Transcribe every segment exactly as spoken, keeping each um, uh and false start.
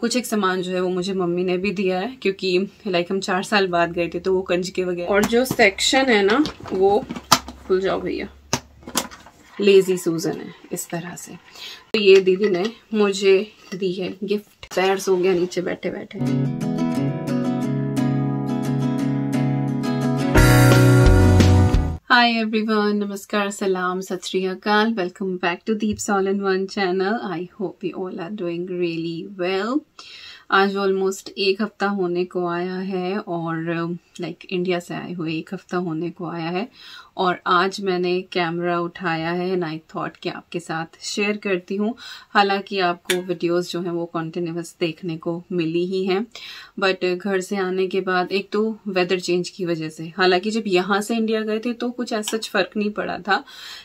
कुछ एक सामान जो है वो मुझे मम्मी ने भी दिया है, क्योंकि लाइक हम चार साल बाद गए थे तो वो कंजके वगैरह। और जो सेक्शन है ना वो खुल जाओ भैया, लेजी सूजन है इस तरह से। तो ये दीदी ने मुझे दी है गिफ्ट। पैर सो गया नीचे बैठे बैठे। हाय एवरीवन, नमस्कार, सलाम, Sat Shri Akal, welcome back to Deep's all in one channel. I hope you all are doing really well. आज ऑलमोस्ट एक हफ्ता होने को आया है, और लाइक like, इंडिया से आए हुए एक हफ्ता होने को आया है, और आज मैंने कैमरा उठाया है एंड आई थॉट कि आपके साथ शेयर करती हूँ। हालांकि आपको वीडियोस जो हैं वो कंटिन्यूअस देखने को मिली ही हैं, बट घर से आने के बाद एक तो वेदर चेंज की वजह से, हालांकि जब यहाँ से इंडिया गए थे तो कुछ ऐसा सच फर्क नहीं पड़ा था,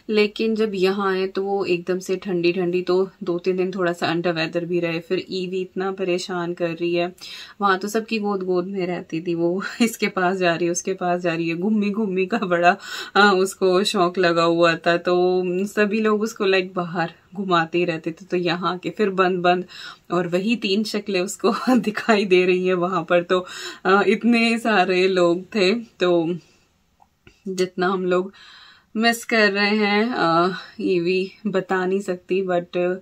लेकिन जब यहाँ आए तो वो एकदम से ठंडी ठंडी, तो दो तीन दिन थोड़ा सा अंडर वेदर भी रहे। फिर ईवी इतना परेशान कर रही है, वहाँ तो सबकी गोद गोद में रहती थी वो, इसके पास जा रही है उसके पास जा रही है, घूमी घूमी का बड़ा आ, उसको शौक लगा हुआ था, तो सभी लोग उसको लाइक बाहर घुमाते ही रहते थे। तो यहाँ आके फिर बंद बंद और वही तीन शक्लें उसको दिखाई दे रही है वहां पर। तो आ, इतने सारे लोग थे, तो जितना हम लोग मिस कर रहे हैं आ, ये भी बता नहीं सकती, बट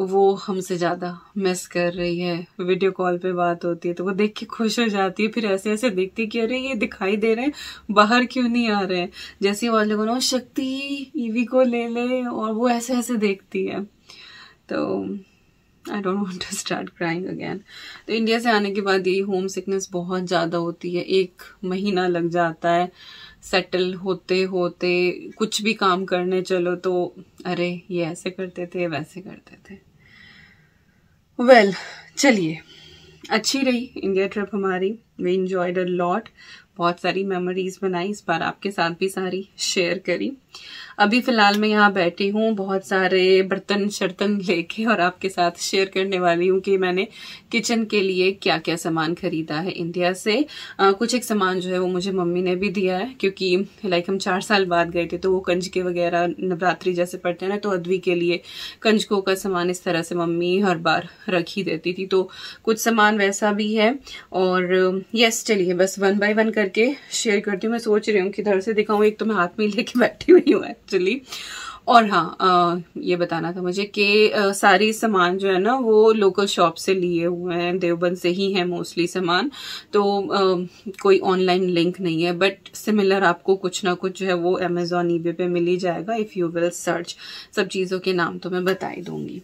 वो हमसे ज़्यादा मिस कर रही है। वीडियो कॉल पे बात होती है तो वो देख के खुश हो जाती है, फिर ऐसे ऐसे देखती है कि अरे ये दिखाई दे रहे हैं, बाहर क्यों नहीं आ रहे हैं। जैसे और लोगों ने शक्ति ईवी को ले ले, और वो ऐसे ऐसे देखती है। तो I don't want to start crying again. तो इंडिया से आने के बाद ये होम सिकनेस बहुत ज़्यादा होती है, एक महीना लग जाता है सेटल होते होते। कुछ भी काम करने चलो तो अरे ये ऐसे करते थे वैसे करते थे। वेल well, चलिए, अच्छी रही इंडिया ट्रिप हमारी। वी एंजॉयड अ लॉट, बहुत सारी मेमोरीज बनाई, इस बार आपके साथ भी सारी शेयर करी। अभी फिलहाल मैं यहाँ बैठी हूँ, बहुत सारे बर्तन शर्तन लेके, और आपके साथ शेयर करने वाली हूँ कि मैंने किचन के लिए क्या क्या सामान खरीदा है इंडिया से। आ, कुछ एक सामान जो है वो मुझे मम्मी ने भी दिया है, क्योंकि लाइक हम चार साल बाद गए थे तो वो कंजके वगैरह नवरात्रि जैसे पड़ते हैं ना, तो अद्वी के लिए कंजकों का सामान इस तरह से मम्मी हर बार रख ही देती थी। तो कुछ सामान वैसा भी है। और यस, चलिए बस वन बाय वन करके शेयर करती हूँ। मैं सोच रही हूँ किधर से दिखाऊँ, एक तो मैं हाथ में लेके बैठी हुई हूँ एक्चुअली। और हाँ, आ, ये बताना था मुझे कि सारी सामान जो है ना वो लोकल शॉप से लिए हुए हैं, देवबंद से ही है मोस्टली सामान, तो आ, कोई ऑनलाइन लिंक नहीं है, बट सिमिलर आपको कुछ ना कुछ जो है वो अमेजोन ईबे पे मिल ही जाएगा इफ़ यू विल सर्च। सब चीज़ों के नाम तो मैं बता ही दूंगी।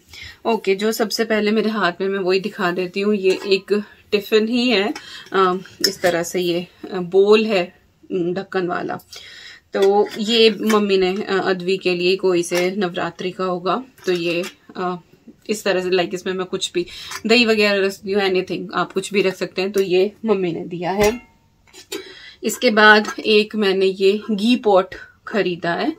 ओके, जो सबसे पहले मेरे हाथ में, मैं वही दिखा देती हूँ। ये एक टिफ़िन ही है, आ, इस तरह से ये बोल है ढक्कन वाला, तो ये मम्मी ने अद्वी के लिए, कोई से नवरात्रि का होगा, तो ये आ, इस तरह से लाइक इसमें मैं कुछ भी दही वगैरह रख सकती हूँ, एनीथिंग आप कुछ भी रख सकते हैं, तो ये मम्मी ने दिया है। इसके बाद एक मैंने ये घी पॉट खरीदा है,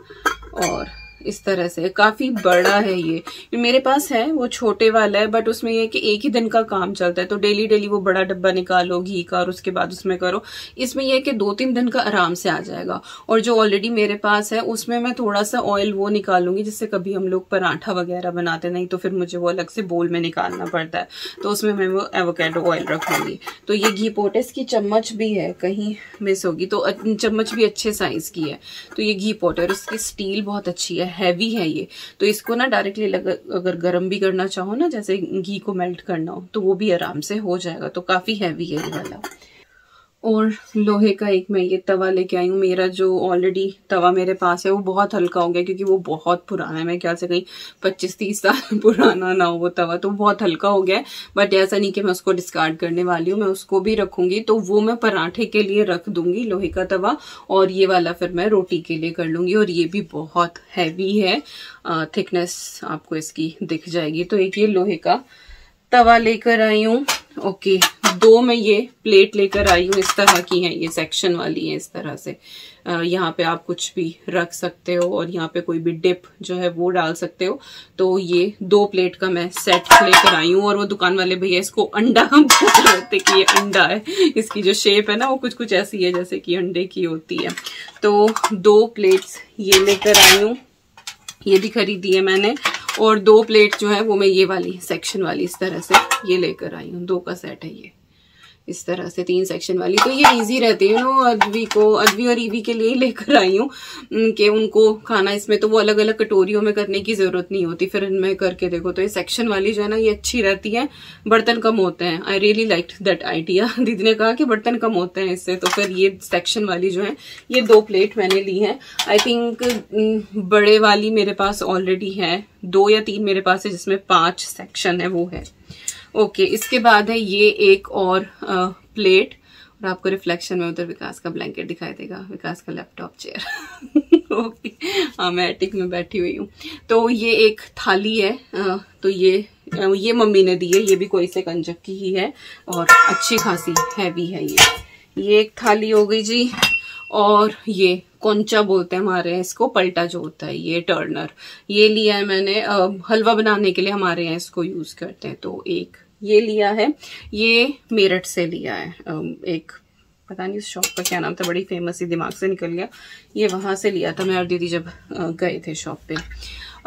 और इस तरह से काफ़ी बड़ा है ये, मेरे पास है वो छोटे वाला है, बट उसमें ये कि एक ही दिन का काम चलता है, तो डेली डेली वो बड़ा डब्बा निकालो घी का और उसके बाद उसमें करो। इसमें यह कि दो तीन दिन का आराम से आ जाएगा। और जो ऑलरेडी मेरे पास है उसमें मैं थोड़ा सा ऑयल वो निकालूंगी, जिससे कभी हम लोग पराठा वगैरह बनाते, नहीं तो फिर मुझे वो अलग से बोल में निकालना पड़ता है, तो उसमें मैं वो एवोकेडो ऑयल रखूंगी। तो ये घी पोटेस की चम्मच भी है, कहीं मिस होगी, तो चम्मच भी अच्छे साइज की है। तो ये घी पोट है, उसकी स्टील बहुत अच्छी है, हैवी है ये, तो इसको ना डायरेक्टली अगर गर्म भी करना चाहो ना, जैसे घी को मेल्ट करना हो, तो वो भी आराम से हो जाएगा। तो काफी हैवी है ये वाला। और लोहे का एक मैं ये तवा लेके आई हूँ, मेरा जो ऑलरेडी तवा मेरे पास है वो बहुत हल्का हो गया, क्योंकि वो बहुत पुराना है, मैं क्या से कहीं पच्चीस तीस साल पुराना ना हो वो तवा, तो बहुत हल्का हो गया है। बट ऐसा नहीं कि मैं उसको डिस्कार्ड करने वाली हूँ, मैं उसको भी रखूंगी, तो वो मैं पराठे के लिए रख दूंगी लोहे का तवा, और ये वाला फिर मैं रोटी के लिए कर लूँगी। और ये भी बहुत हैवी है, थिकनेस आपको इसकी दिख जाएगी। तो एक ये लोहे का तवा लेकर आई हूँ। ओके, दो मैं ये प्लेट लेकर आई हूँ, इस तरह की है, ये सेक्शन वाली है, इस तरह से यहाँ पे आप कुछ भी रख सकते हो, और यहाँ पे कोई भी डिप जो है वो डाल सकते हो। तो ये दो प्लेट का मैं सेट लेकर आई हूँ। और वो दुकान वाले भैया इसको अंडा बोल रहे थे कि ये अंडा है, इसकी जो शेप है ना वो कुछ कुछ ऐसी है जैसे कि अंडे की होती है। तो दो प्लेट्स ये लेकर आई हूँ, ये भी खरीदी है मैंने। और दो प्लेट जो है वो मैं ये वाली सेक्शन वाली इस तरह से ये लेकर आई हूँ, दो का सेट है ये इस तरह से तीन सेक्शन वाली। तो ये इजी रहती है ना अद्वी को, अद्वी और ईवी के लिए ही लेकर आई हूँ कि उनको खाना इसमें तो वो अलग अलग कटोरियों में करने की जरूरत नहीं होती, फिर इनमें करके देखो। तो ये सेक्शन वाली जो है ना ये अच्छी रहती है, बर्तन कम होते हैं। I really like that idea. दीदी ने कहा कि बर्तन कम होते हैं इससे, तो फिर ये सेक्शन वाली जो है ये दो प्लेट मैंने ली है। आई थिंक बड़े वाली मेरे पास ऑलरेडी है, दो या तीन मेरे पास है जिसमें पांच सेक्शन है वो है। ओके okay, इसके बाद है ये एक और आ, प्लेट, और आपको रिफ्लेक्शन में उधर विकास का ब्लैंकेट दिखाई देगा, विकास का लैपटॉप चेयर। ओके हाँ मैं एटिक में बैठी हुई हूँ। तो ये एक थाली है, आ, तो ये ये मम्मी ने दी है, ये भी कोई से कंजक की ही है और अच्छी खासी हैवी है ये। ये एक थाली हो गई जी, और ये कोंचा बोलते हैं हमारे यहाँ इसको, पलटा जो होता है ये टर्नर, ये लिया है मैंने हलवा बनाने के लिए, हमारे यहाँ इसको यूज करते हैं। तो एक ये लिया है, ये मेरठ से लिया है एक, पता नहीं उस शॉप का क्या नाम था, बड़ी फेमस ही दिमाग से निकल गया, ये वहां से लिया था मैं और दीदी जब गए थे शॉप पे।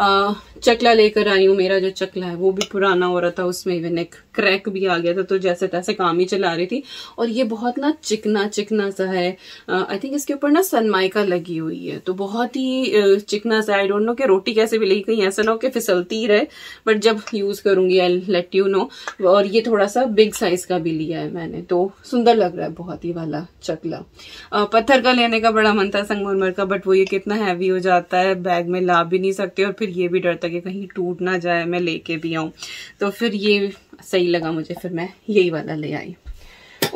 चकला लेकर आई हूँ, मेरा जो चकला है वो भी पुराना हो रहा था, उसमें इवन एक क्रैक भी आ गया था, तो जैसे तैसे काम ही चला रही थी। और ये बहुत ना चिकना चिकना सा है, आई थिंक इसके ऊपर ना सनमाइका लगी हुई है, तो बहुत ही चिकना सा। आई डोंट नो कि रोटी कैसे भी लगी, कहीं ऐसा ना हो कि फिसलती ही रहे, बट जब यूज करूंगी आई लेट यू नो। और ये थोड़ा सा बिग साइज का भी लिया है मैंने, तो सुंदर लग रहा है बहुत ही वाला चकला। आ, पत्थर का लेने का बड़ा मन था, संगमरमर का, बट वो ये कितना हैवी हो जाता है, बैग में ला भी नहीं सकते, और फिर ये भी डरता कि कहीं टूट ना जाए मैं लेके भी आऊं, तो फिर ये सही लगा मुझे, फिर मैं यही वाला ले आई।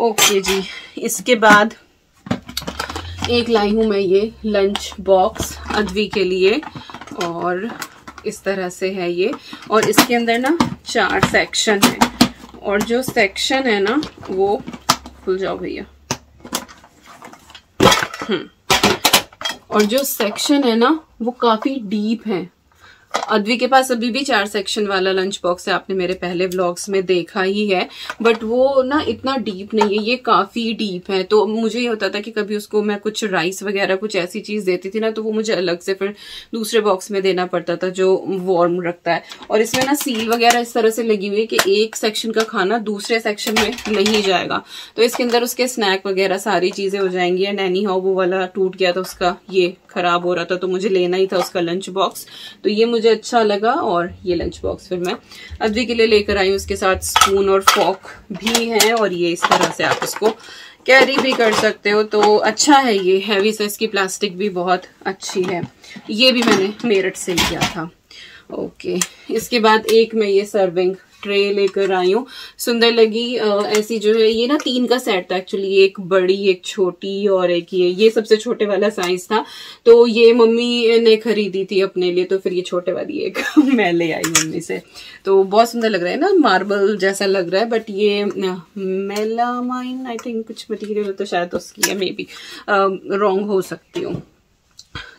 ओके जी, इसके बाद एक लाई हूं मैं ये लंच बॉक्स अद्वी के लिए, और इस तरह से है ये, और इसके अंदर ना चार सेक्शन है, और जो सेक्शन है ना वो खुल जाओ भैया, और जो सेक्शन है ना वो काफी डीप है। अद्वी के पास अभी भी चार सेक्शन वाला लंच बॉक्स है, आपने मेरे पहले व्लॉग्स में देखा ही है, बट वो ना इतना डीप नहीं है, ये काफी डीप है। तो मुझे ये होता था कि कभी उसको मैं कुछ राइस वगैरह कुछ ऐसी चीज देती थी ना, तो वो मुझे अलग से फिर दूसरे बॉक्स में देना पड़ता था जो वार्म रखता है। और इसमें ना सील वगैरह इस तरह से लगी हुई है कि एक सेक्शन का खाना दूसरे सेक्शन में नहीं जाएगा, तो इसके अंदर उसके स्नैक वगैरह सारी चीजें हो जाएंगी। एंड एनी हाउ वो वाला टूट गया था, उसका ये खराब हो रहा था, तो मुझे लेना ही था उसका लंच बॉक्स, तो ये मुझे अच्छा लगा। और ये लंच बॉक्स फिर मैं अद्वी के लिए लेकर आई हूँ, उसके साथ स्पून और फॉर्क भी है, और ये इस तरह से आप इसको कैरी भी कर सकते हो, तो अच्छा है ये। हैवी साइज की प्लास्टिक भी बहुत अच्छी है, ये भी मैंने मेरठ से लिया था। ओके, इसके बाद एक मैं ये सर्विंग ट्रे लेकर आई हूँ, सुंदर लगी ऐसी जो है। ये ना तीन का सेट था एक्चुअली, एक बड़ी एक छोटी और एक ये ये सबसे छोटे वाला साइज था, तो ये मम्मी ने खरीदी थी अपने लिए, तो फिर ये छोटे वाली एक मैं ले आई मम्मी से। तो बहुत सुंदर लग रहा है ना, मार्बल जैसा लग रहा है, बट ये मेलामाइन आई थिंक कुछ मटीरियल तो शायद उसकी है, मे बी रॉन्ग हो सकती हूँ।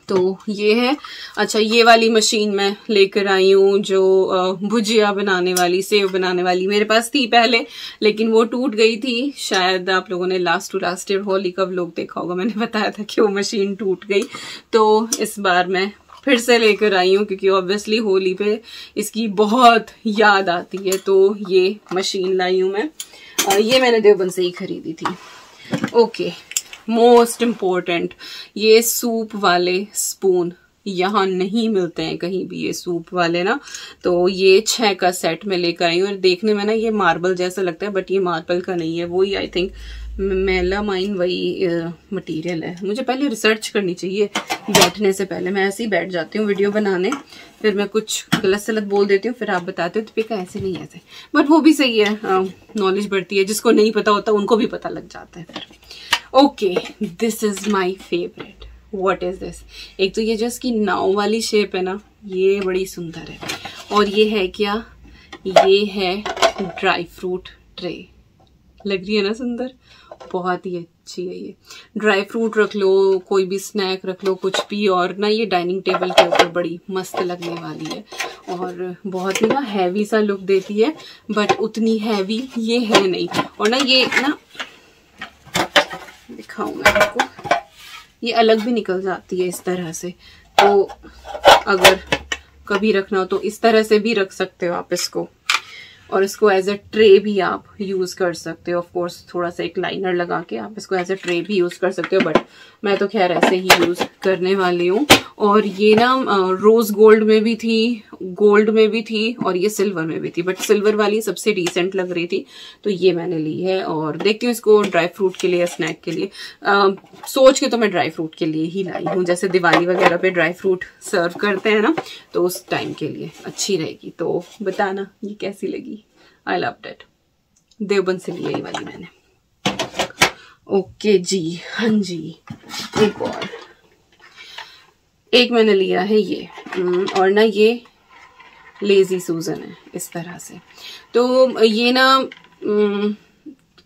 तो ये है। अच्छा, ये वाली मशीन मैं लेकर आई हूँ जो भुजिया बनाने वाली, सेव बनाने वाली, मेरे पास थी पहले लेकिन वो टूट गई थी। शायद आप लोगों ने last to last year Holi का व्लॉग देखा होगा, मैंने बताया था कि वो मशीन टूट गई, तो इस बार मैं फिर से लेकर आई हूँ क्योंकि ऑब्वियसली होली पे इसकी बहुत याद आती है, तो ये मशीन लाई हूँ मैं। और ये मैंने देवबंद से ही खरीदी थी। ओके, मोस्ट इम्पोर्टेंट, ये सूप वाले स्पून यहाँ नहीं मिलते हैं कहीं भी, ये सूप वाले ना, तो ये छह का सेट में लेकर आई हूँ। और देखने में ना ये मार्बल जैसा लगता है, बट ये मार्बल का नहीं है, वही आई थिंक मेलामाइन वही मटेरियल है। मुझे पहले रिसर्च करनी चाहिए बैठने से पहले, मैं ऐसे ही बैठ जाती हूँ वीडियो बनाने, फिर मैं कुछ गलत सलत बोल देती हूँ, फिर आप बताते हो दीपिका ऐसे नहीं ऐसे, बट वो भी सही है, नॉलेज बढ़ती है, जिसको नहीं पता होता उनको भी पता लग जाता है फिर। Okay, this is my favourite, what is this? एक तो ये जो इसकी नाव वाली शेप है ना, ये बड़ी सुंदर है, और ये है क्या, ये है ड्राई फ्रूट ट्रे, लग रही है ना सुंदर, बहुत ही अच्छी है ये। ड्राई फ्रूट रख लो, कोई भी स्नैक रख लो, कुछ भी, और ना ये डाइनिंग टेबल के ऊपर बड़ी मस्त लगने वाली है, और बहुत ही ना हैवी सा लुक देती है, बट उतनी हैवी ये है नहीं। और ना ये ना दिखाऊं मैं आपको, ये अलग भी निकल जाती है इस तरह से, तो अगर कभी रखना हो तो इस तरह से भी रख सकते हो आप इसको, और इसको एज अ ट्रे भी आप यूज कर सकते हो। ऑफ कोर्स थोड़ा सा एक लाइनर लगा के आप इसको एज अ ट्रे भी यूज कर सकते हो, बट मैं तो खैर ऐसे ही यूज करने वाली हूँ। और ये ना रोज गोल्ड में भी थी, गोल्ड में भी थी, और ये सिल्वर में भी थी, बट सिल्वर वाली सबसे डिसेंट लग रही थी तो ये मैंने ली है। और देखती हूँ इसको ड्राई फ्रूट के लिए, स्नैक के लिए, आ, सोच के तो मैं ड्राई फ्रूट के लिए ही लाई हूँ, जैसे दिवाली वगैरह पे ड्राई फ्रूट सर्व करते हैं ना, तो उस टाइम के लिए अच्छी रहेगी। तो बताना ये कैसी लगी, आई लव्ड इट। देवबंद से ली वाली मैंने। ओके जी, हाँ जी, एक और एक मैंने लिया है ये, और ना ये लेजी सूजन है इस तरह से। तो ये ना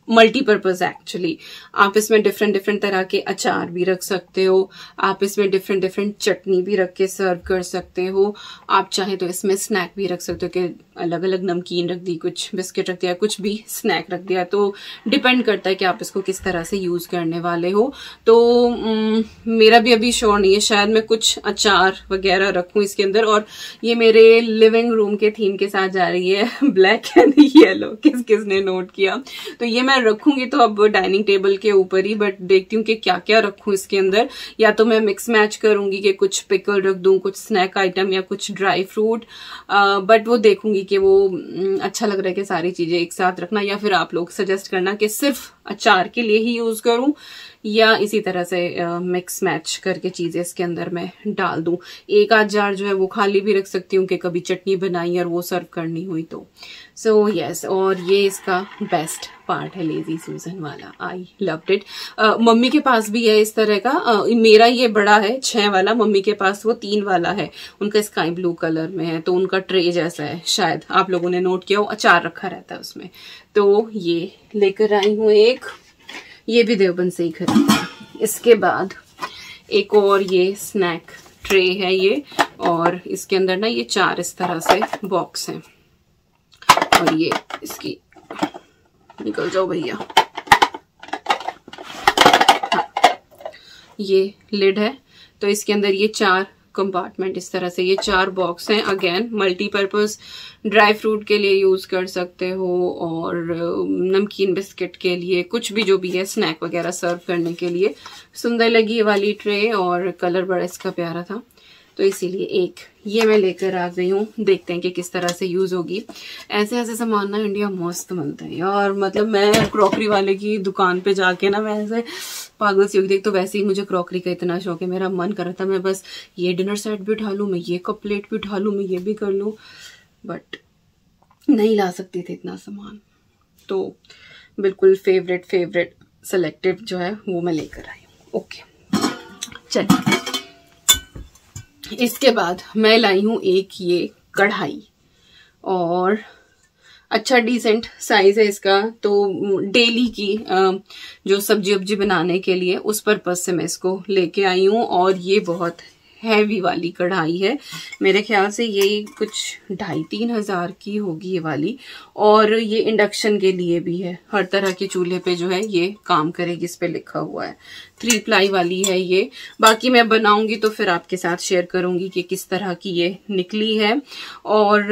मल्टीपर्पज एक्चुअली, आप इसमें डिफरेंट डिफरेंट तरह के अचार भी रख सकते हो, आप इसमें डिफरेंट डिफरेंट चटनी भी रख के सर्व कर सकते हो, आप चाहे तो इसमें स्नैक भी रख सकते हो कि अलग अलग नमकीन रख दी, कुछ बिस्किट रख दिया, कुछ भी स्नैक रख दिया। तो डिपेंड करता है कि आप इसको किस तरह से यूज करने वाले हो। तो उम, मेरा भी अभी श्योर नहीं है, शायद मैं कुछ अचार वगैरह रखूँ इसके अंदर। और ये मेरे लिविंग रूम के थीम के साथ जा रही है, ब्लैक एंड येलो, किस किसने नोट किया। तो ये मैं रखूंगी तो अब डाइनिंग टेबल के ऊपर ही, बट देखती हूँ कि क्या क्या रखूँ इसके अंदर। या तो मैं मिक्स मैच करूंगी कि कुछ पिकल रख दूं, कुछ स्नैक आइटम या कुछ ड्राई फ्रूट, बट वो देखूंगी कि वो अच्छा लग रहा है कि सारी चीजें एक साथ रखना। या फिर आप लोग सजेस्ट करना कि सिर्फ अचार के लिए ही यूज करूं, या इसी तरह से मिक्स मैच करके चीजें इसके अंदर मैं डाल दूं। एक आध जार जो है वो खाली भी रख सकती हूँ कि कभी चटनी बनाई और वो सर्व करनी हुई तो। सो so, यस yes, और ये इसका बेस्ट पार्ट है लेजी सूजन वाला, आई लव्ड इट। मम्मी के पास भी है इस तरह का, uh, मेरा ये बड़ा है छह वाला, मम्मी के पास वो तीन वाला है, उनका स्काई ब्लू कलर में है, तो उनका ट्रे जैसा है शायद, आप लोगों ने नोट किया हो, अचार रखा रहता है उसमें। तो ये लेकर आई हूँ एक, ये भी देवबंद से ही खरीदा। इसके बाद एक और ये स्नैक ट्रे है ये, और इसके अंदर ना ये चार इस तरह से बॉक्स हैं, और ये इसकी, निकल जाओ भैया, ये लिड है, तो इसके अंदर ये चार कंपार्टमेंट इस तरह से, ये चार बॉक्स हैं। अगेन मल्टीपर्पज, ड्राई फ्रूट के लिए यूज कर सकते हो, और नमकीन बिस्किट के लिए, कुछ भी जो भी है स्नैक वगैरह सर्व करने के लिए। सुंदर लगी ये वाली ट्रे, और कलर बड़ा इसका प्यारा था, तो इसीलिए एक ये मैं लेकर आ गई हूँ। देखते हैं कि किस तरह से यूज होगी। ऐसे ऐसे सामान ना इंडिया मस्त बनता है, और मतलब मैं क्रॉकरी वाले की दुकान पे जाके ना मैं ऐसे पागल सी हो गई। तो वैसे ही मुझे क्रॉकरी का इतना शौक है, मेरा मन कर रहा था मैं बस ये डिनर सेट भी उठा लूँ, मैं ये कप प्लेट भी उठा लूँ, मैं ये भी कर लूँ, बट नहीं ला सकती थी इतना सामान। तो बिल्कुल फेवरेट फेवरेट सेलेक्टिव जो है वो मैं लेकर आई हूँ। ओके चलिए, इसके बाद मैं लाई हूँ एक ये कढ़ाई, और अच्छा डिसेंट साइज है इसका, तो डेली की जो सब्जी वब्जी बनाने के लिए उस पर्पज से मैं इसको लेके आई हूँ। और ये बहुत हैवी वाली कढ़ाई है, मेरे ख्याल से ये कुछ ढाई तीन हजार की होगी ये वाली, और ये इंडक्शन के लिए भी है, हर तरह के चूल्हे पे जो है ये काम करेगी, इस पे लिखा हुआ है। थ्री प्लाई वाली है ये, बाकी मैं बनाऊंगी तो फिर आपके साथ शेयर करूंगी कि किस तरह की ये निकली है। और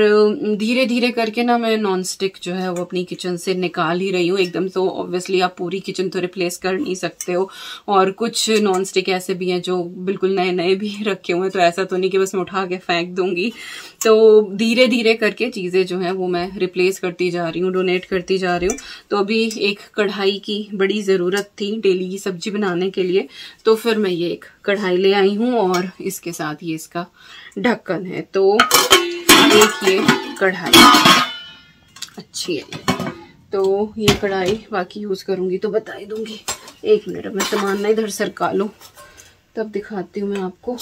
धीरे धीरे करके ना मैं नॉन स्टिक जो है वो अपनी किचन से निकाल ही रही हूँ एकदम। तो ऑब्वियसली आप पूरी किचन तो रिप्लेस कर नहीं सकते हो, और कुछ नॉन स्टिक ऐसे भी हैं जो बिल्कुल नए नए भी रखे हुए हैं, तो ऐसा तो नहीं कि बस मैं उठा के फेंक दूंगी। तो धीरे धीरे करके चीज़ें जो हैं वो मैं रिप्लेस करती जा रही हूँ, डोनेट करती जा रही हूँ। तो अभी एक कढ़ाई की बड़ी ज़रूरत थी डेली की सब्जी बनाने के लिए, तो फिर मैं ये एक कढ़ाई ले आई हूँ, और इसके साथ ये इसका ढक्कन है। तो एक ये कढ़ाई अच्छी है, तो ये कढ़ाई बाकी यूज़ करूँगी तो बता ही दूँगी। एक मिनट, मैं सामान ना इधर सरका लूँ तब दिखाती हूँ मैं आपको।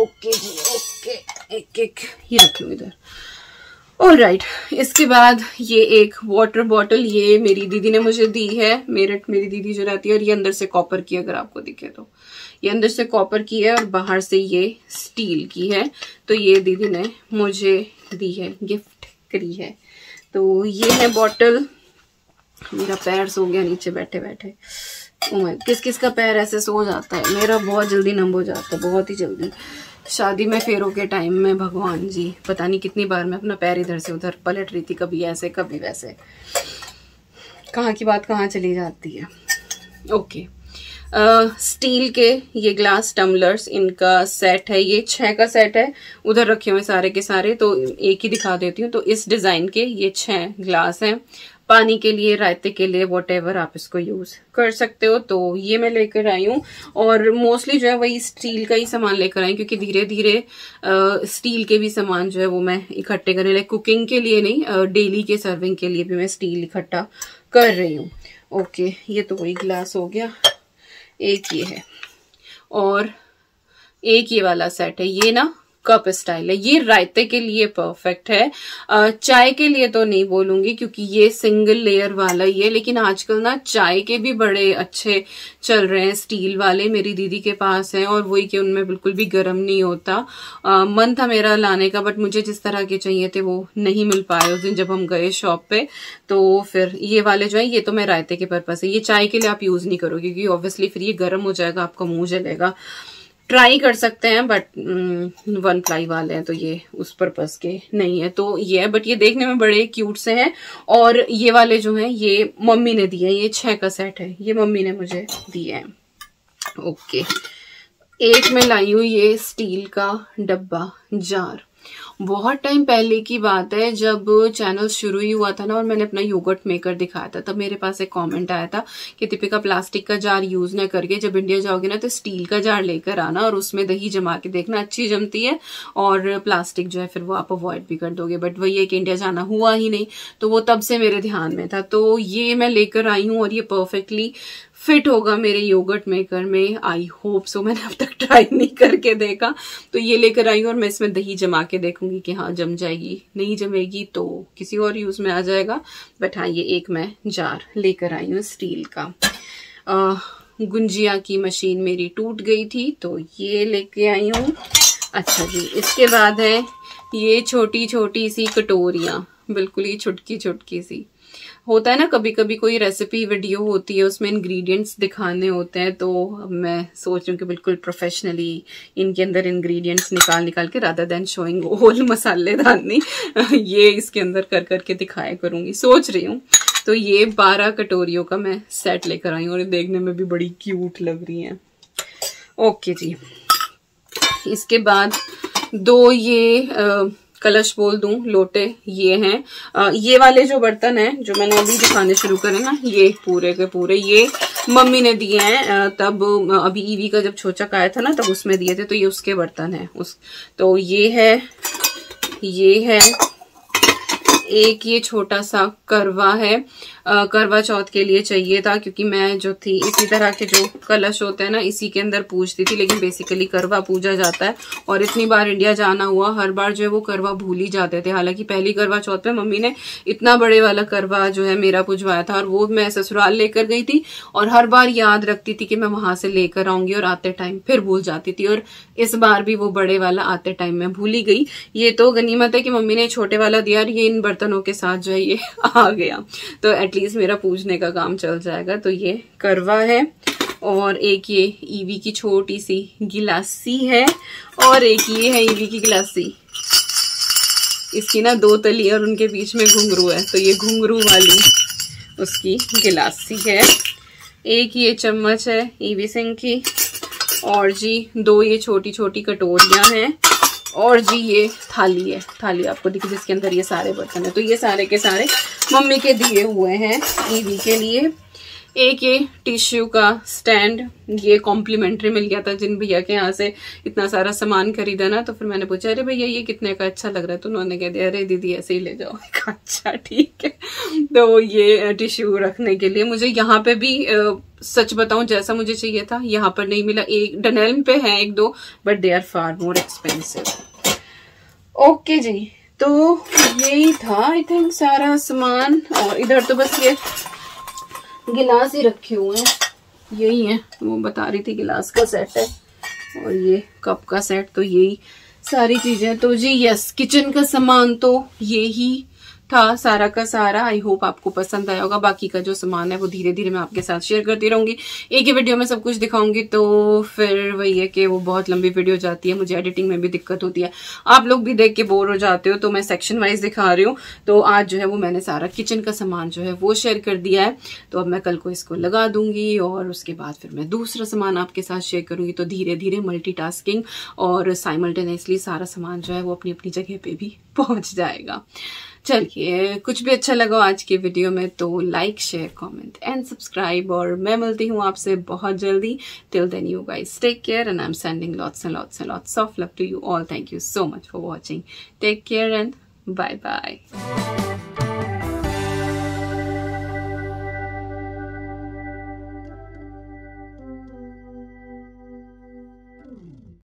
ओके जी, ओके, एक एक ये रख लूँ इधर। ऑल राइट, इसके बाद ये एक वाटर बॉटल, ये मेरी दीदी ने मुझे दी है, मेरठ मेरी दीदी जो रहती है, और ये अंदर से कॉपर की, अगर आपको दिखे तो ये अंदर से कॉपर की है और बाहर से ये स्टील की है। तो ये दीदी ने मुझे दी है, गिफ्ट करी है। तो ये है बॉटल, मेरा पैर सो गया नीचे बैठे बैठे। किस किस का पैर ऐसे सो जाता है, मेरा बहुत जल्दी नम हो जाता है, बहुत ही जल्दी। शादी में फेरों के टाइम में भगवान जी पता नहीं कितनी बार मैं अपना पैर इधर से उधर पलट रही थी, कभी ऐसे कभी वैसे, कहाँ की बात कहाँ चली जाती है। ओके, स्टील के ये ग्लास टम्बलर्स, इनका सेट है, ये छः का सेट है, उधर रखे हुए सारे के सारे, तो एक ही दिखा देती हूँ। तो इस डिज़ाइन के ये छः ग्लास हैं, पानी के लिए, रायते के लिए, वॉटेवर आप इसको यूज कर सकते हो। तो ये मैं लेकर आई हूँ और मोस्टली जो है वही स्टील का ही सामान लेकर आई, क्योंकि धीरे धीरे स्टील के भी सामान जो है वो मैं इकट्ठे करने लगी। कुकिंग के लिए नहीं, डेली के सर्विंग के लिए भी मैं स्टील इकट्ठा कर रही हूँ। ओके, ये तो वही ग्लास हो गया, एक ये है और एक ये वाला सेट है, ये ना कप स्टाइल है, ये रायते के लिए परफेक्ट है। चाय के लिए तो नहीं बोलूंगी क्योंकि ये सिंगल लेयर वाला ही है, लेकिन आजकल ना चाय के भी बड़े अच्छे चल रहे हैं स्टील वाले, मेरी दीदी के पास हैं और वही कि उनमें बिल्कुल भी गर्म नहीं होता। आ, मन था मेरा लाने का, बट मुझे जिस तरह के चाहिए थे वो नहीं मिल पाए उस दिन जब हम गए शॉप पे। तो फिर ये वाले जो है, ये तो मैं रायते के पर्पज से, ये चाय के लिए आप यूज नहीं करोगे क्योंकि ऑब्वियसली फिर ये गर्म हो जाएगा, आपका मुंह जलेगा। ट्राई कर सकते हैं बट वन प्लाई वाले हैं तो ये उस पर्पस के नहीं है। तो ये है, बट ये देखने में बड़े क्यूट से हैं। और ये वाले जो हैं ये मम्मी ने दिए हैं, ये छह का सेट है, ये मम्मी ने मुझे दिए हैं। ओके, एक में लाई हूँ ये स्टील का डब्बा जार। बहुत टाइम पहले की बात है, जब चैनल शुरू ही हुआ था ना और मैंने अपना योगर्ट मेकर दिखाया था, तब मेरे पास एक कमेंट आया था कि दीपिका प्लास्टिक का जार यूज ना करके जब इंडिया जाओगे ना तो स्टील का जार लेकर आना और उसमें दही जमा के देखना, अच्छी जमती है, और प्लास्टिक जो है फिर वो आप अवॉइड भी कर दोगे। बट वही है कि इंडिया जाना हुआ ही नहीं, तो वो तब से मेरे ध्यान में था। तो ये मैं लेकर आई हूँ और ये परफेक्टली फिट होगा मेरे योगर्ट मेकर में, आई होप सो। मैंने अब तक ट्राई नहीं करके देखा, तो ये लेकर आई हूँ और मैं इसमें दही जमा के देखूंगी कि हाँ जम जाएगी, नहीं जमेगी तो किसी और यूज में आ जाएगा। बट हाँ, ये एक मैं जार लेकर आई हूँ स्टील का। आ, गुंजिया की मशीन मेरी टूट गई थी तो ये लेके आई हूँ। अच्छा जी, इसके बाद है ये छोटी छोटी सी कटोरियाँ, बिल्कुल ही छुटकी छुटकी सी। होता है ना कभी कभी कोई रेसिपी वीडियो होती है, उसमें इंग्रेडिएंट्स दिखाने होते हैं, तो मैं सोच रही हूँ कि बिल्कुल प्रोफेशनली इनके अंदर इंग्रेडिएंट्स निकाल निकाल के, रादर देन शोइंग होल मसालेदार नहीं, ये इसके अंदर कर करके दिखाया करूँगी, सोच रही हूँ। तो ये बारह कटोरियों का मैं सेट लेकर आई हूँ और देखने में भी बड़ी क्यूट लग रही हैं। ओके जी, इसके बाद दो ये आ, कलश बोल दूं, लोटे ये हैं। आ, ये वाले जो बर्तन हैं जो मैंने अभी दिखाने शुरू करे ना, ये पूरे के पूरे ये मम्मी ने दिए हैं। तब अभी ईवी का जब छोचक आया था ना तब उसमें दिए थे, तो ये उसके बर्तन हैं। उस तो ये है, ये है एक ये छोटा सा करवा है, आ, करवा चौथ के लिए चाहिए था, क्योंकि मैं जो थी इसी तरह के जो कलश होते हैं ना इसी के अंदर पूजती थी, लेकिन बेसिकली करवा पूजा जाता है। और इतनी बार इंडिया जाना हुआ, हर बार जो है वो करवा भूल ही जाते थे। हालांकि पहली करवा चौथ पे मम्मी ने इतना बड़े वाला करवा जो है मेरा पूजवाया था, और वो मैं ससुराल लेकर गई थी और हर बार याद रखती थी कि मैं वहां से लेकर आऊंगी, और आते टाइम फिर भूल जाती थी, और इस बार भी वो बड़े वाला आते टाइम मैं भूल ही गई। ये तो गनीमत है कि मम्मी ने छोटे वाला दिया और ये इन बर्तनों के साथ जो है ये आ गया, तो एटलीस्ट मेरा पूजने का काम चल जाएगा। तो ये करवा है, और एक ये ईवी की छोटी सी गिलासी है, और एक ये है ईवी की गिलासी, इसकी ना दो तली और उनके बीच में घुंघरू है, तो ये घुंघरू वाली उसकी गिलासी है। एक ये चम्मच है ईवी सिंह की, और जी दो ये छोटी छोटी कटोरियां हैं, और जी ये थाली है, थाली आपको दिखी जिसके अंदर ये सारे बर्तन है। तो ये सारे के सारे मम्मी के दिए हुए हैं ईवी के लिए। एक ये टिश्यू का स्टैंड, ये कॉम्प्लीमेंट्री मिल गया था जिन भैया के यहाँ से इतना सारा सामान खरीदा ना, तो फिर मैंने पूछा अरे भैया ये कितने का अच्छा लग रहा है, तो उन्होंने कह दिया अरे दीदी ऐसे ही ले जाओ। अच्छा ठीक है। तो ये टिश्यू रखने के लिए मुझे यहाँ पे भी आ, सच बताऊं जैसा मुझे चाहिए था यहाँ पर नहीं मिला। एक डनेल पे है एक दो, but they are far more expensive. Okay जी, तो यही था आई थिंक सारा सामान, और इधर तो बस ये गिलास ही रखे हुए हैं, यही है वो बता रही थी गिलास का सेट है, और ये कप का सेट, तो यही सारी चीजें। तो जी यस, किचन का सामान तो यही था सारा का सारा। आई होप आपको पसंद आया होगा। बाकी का जो सामान है वो धीरे धीरे मैं आपके साथ शेयर करती रहूंगी, एक ही वीडियो में सब कुछ दिखाऊंगी तो फिर वही है कि वो बहुत लंबी वीडियो जाती है, मुझे एडिटिंग में भी दिक्कत होती है, आप लोग भी देख के बोर हो जाते हो, तो मैं सेक्शन वाइज दिखा रही हूँ। तो आज जो है वो मैंने सारा किचन का सामान जो है वो शेयर कर दिया है, तो अब मैं कल को इसको लगा दूंगी और उसके बाद फिर मैं दूसरा सामान आपके साथ शेयर करूंगी। तो धीरे धीरे मल्टीटास्किंग और साइमल्टेनियसली सारा सामान जो है वो अपनी अपनी जगह पे भी पहुंच जाएगा। चलिए, कुछ भी अच्छा लगा आज के वीडियो में तो like, share, comment and subscribe, और मैं मिलती हूँ आपसे बहुत जल्दी। Till then you guys take care and I am sending lots and lots and lots of love to you all. Thank you so much for watching. Take care and bye bye.